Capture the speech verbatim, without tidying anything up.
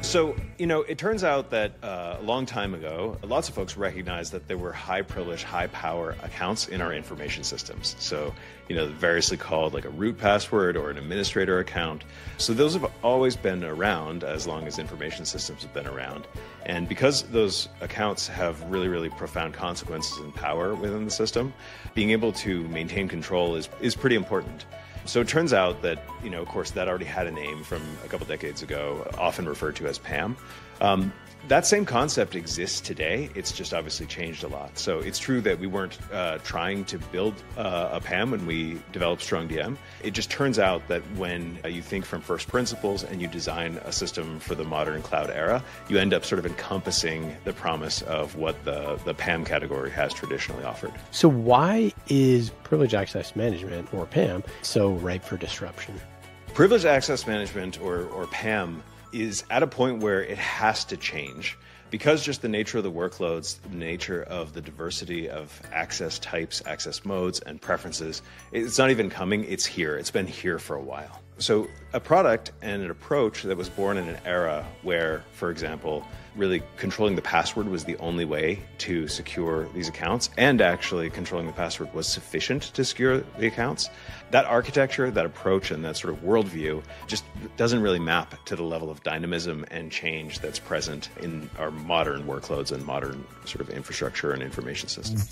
So, you know, it turns out that uh, a long time ago, lots of folks recognized that there were high privilege, high power accounts in our information systems. So, you know, variously called like a root password or an administrator account. So those have always been around as long as information systems have been around. And because those accounts have really, really profound consequences and power within the system, being able to maintain control is, is pretty important. So it turns out that, you know, of course, that already had a name from a couple decades ago, often referred to as PAM. Um, that same concept exists today. It's just obviously changed a lot. So it's true that we weren't uh, trying to build uh, a PAM when we developed StrongDM. It just turns out that when uh, you think from first principles and you design a system for the modern cloud era, you end up sort of encompassing the promise of what the, the PAM category has traditionally offered. So why is privileged access management, or PAM, so ripe for disruption? Privileged access management, or, or PAM, is at a point where it has to change because just the nature of the workloads, the nature of the diversity of access types, access modes, and preferences, it's not even coming, it's here. It's been here for a while. So a product and an approach that was born in an era where, for example, really controlling the password was the only way to secure these accounts, and actually controlling the password was sufficient to secure the accounts, that architecture, that approach, and that sort of worldview just doesn't really map to the level of dynamism and change that's present in our modern workloads and modern sort of infrastructure and information systems.